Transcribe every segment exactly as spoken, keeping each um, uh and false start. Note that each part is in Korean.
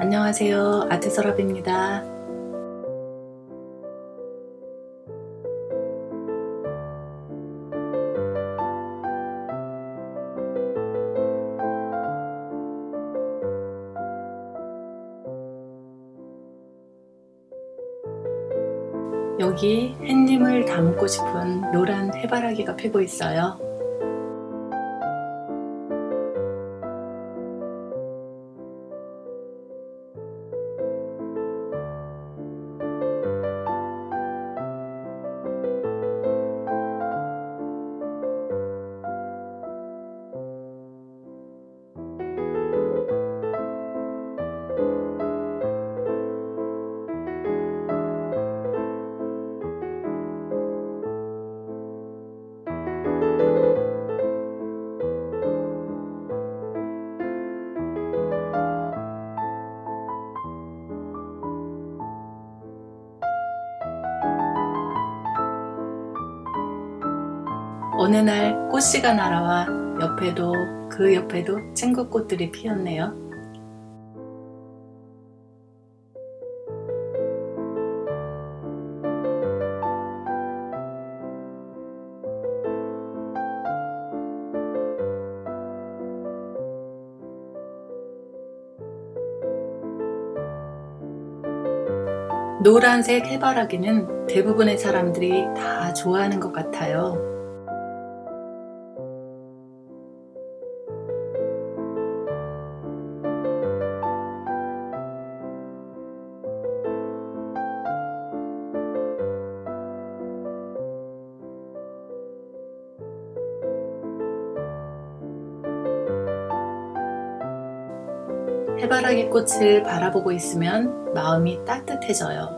안녕하세요. 아트서랍입니다. 여기 햇님을 담고 싶은 노란 해바라기가 피고 있어요. 어느 날 꽃씨가 날아와 옆에도 그 옆에도 친구 꽃들이 피었네요. 노란색 해바라기는 대부분의 사람들이 다 좋아하는 것 같아요. 해바라기 꽃을 바라보고 있으면 마음이 따뜻해져요.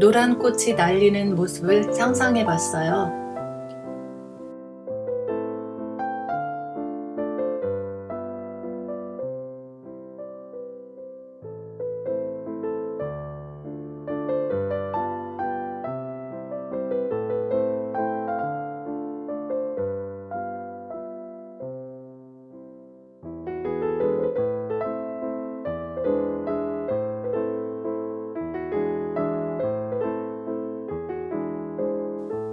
노란 꽃이 날리는 모습을 상상해 봤어요.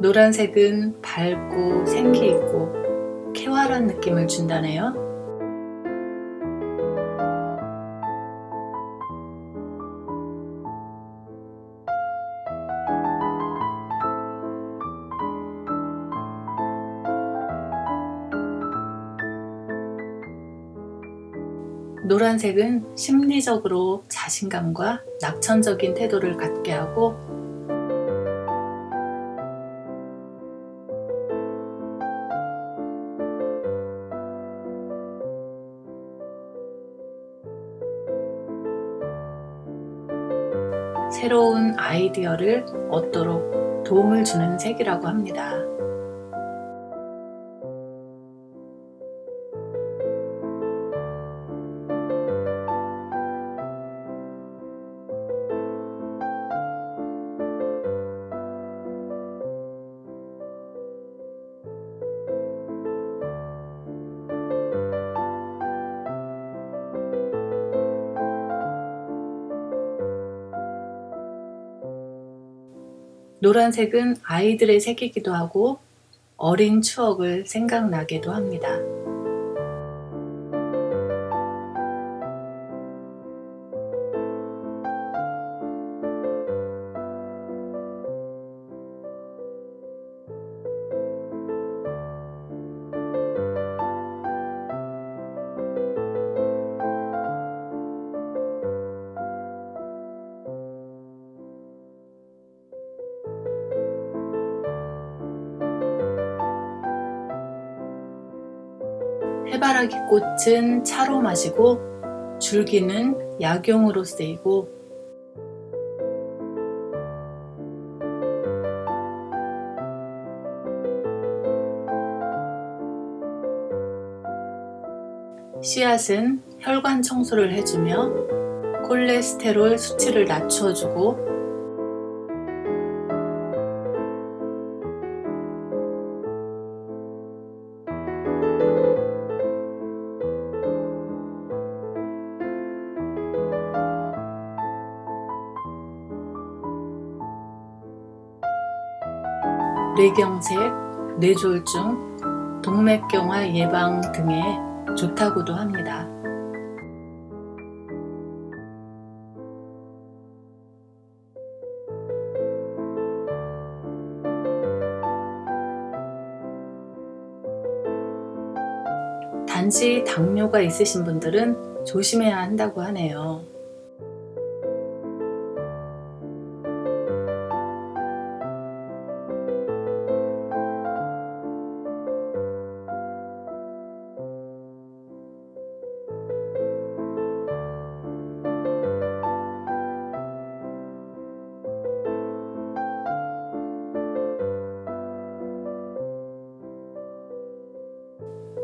노란색은 밝고 생기있고 쾌활한 느낌을 준다네요. 노란색은 심리적으로 자신감과 낙천적인 태도를 갖게 하고 새로운 아이디어를 얻도록 도움을 주는 색이라고 합니다. 노란색은 아이들의 색이기도 하고 어린 추억을 생각나게도 합니다. 해바라기 꽃은 차로 마시고 줄기는 약용으로 쓰이고 씨앗은 혈관 청소를 해주며 콜레스테롤 수치를 낮춰주고 뇌경색, 뇌졸중, 동맥경화 예방 등에 좋다고도 합니다. 단지 당뇨가 있으신 분들은 조심해야 한다고 하네요.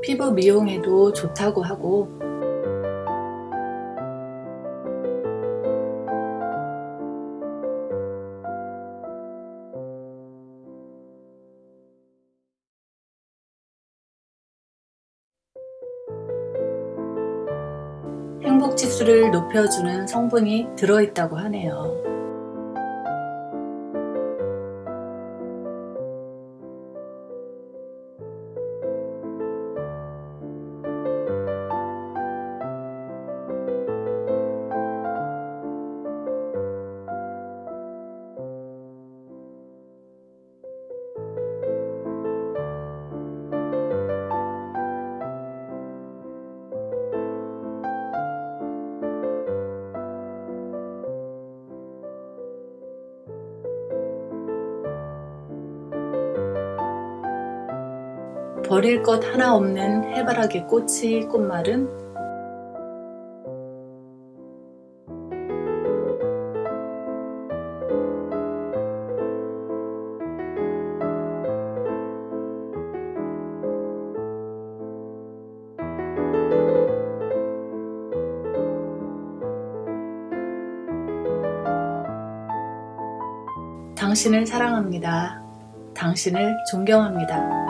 피부 미용에도 좋다고 하고 행복지수를 높여주는 성분이 들어있다고 하네요. 버릴 것 하나 없는 해바라기 꽃이 꽃말은 당신을 사랑합니다. 당신을 존경합니다.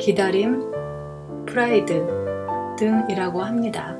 기다림, 프라이드 등이라고 합니다.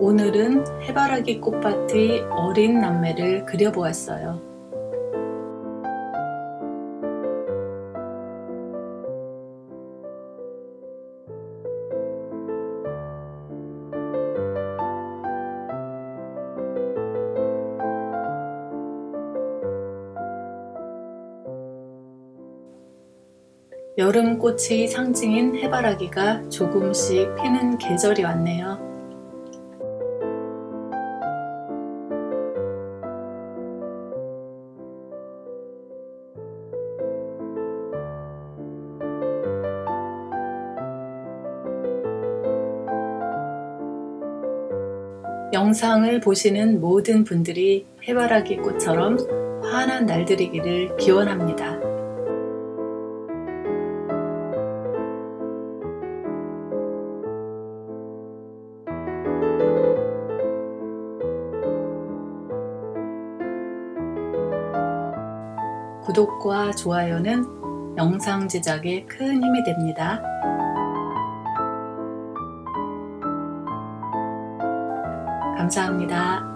오늘은 해바라기 꽃밭의 어린 남매를 그려보았어요. 여름 꽃의 상징인 해바라기가 조금씩 피는 계절이 왔네요. 영상을 보시는 모든 분들이 해바라기 꽃처럼 환한 날들이기를 기원합니다. 구독과 좋아요는 영상 제작에 큰 힘이 됩니다. 감사합니다.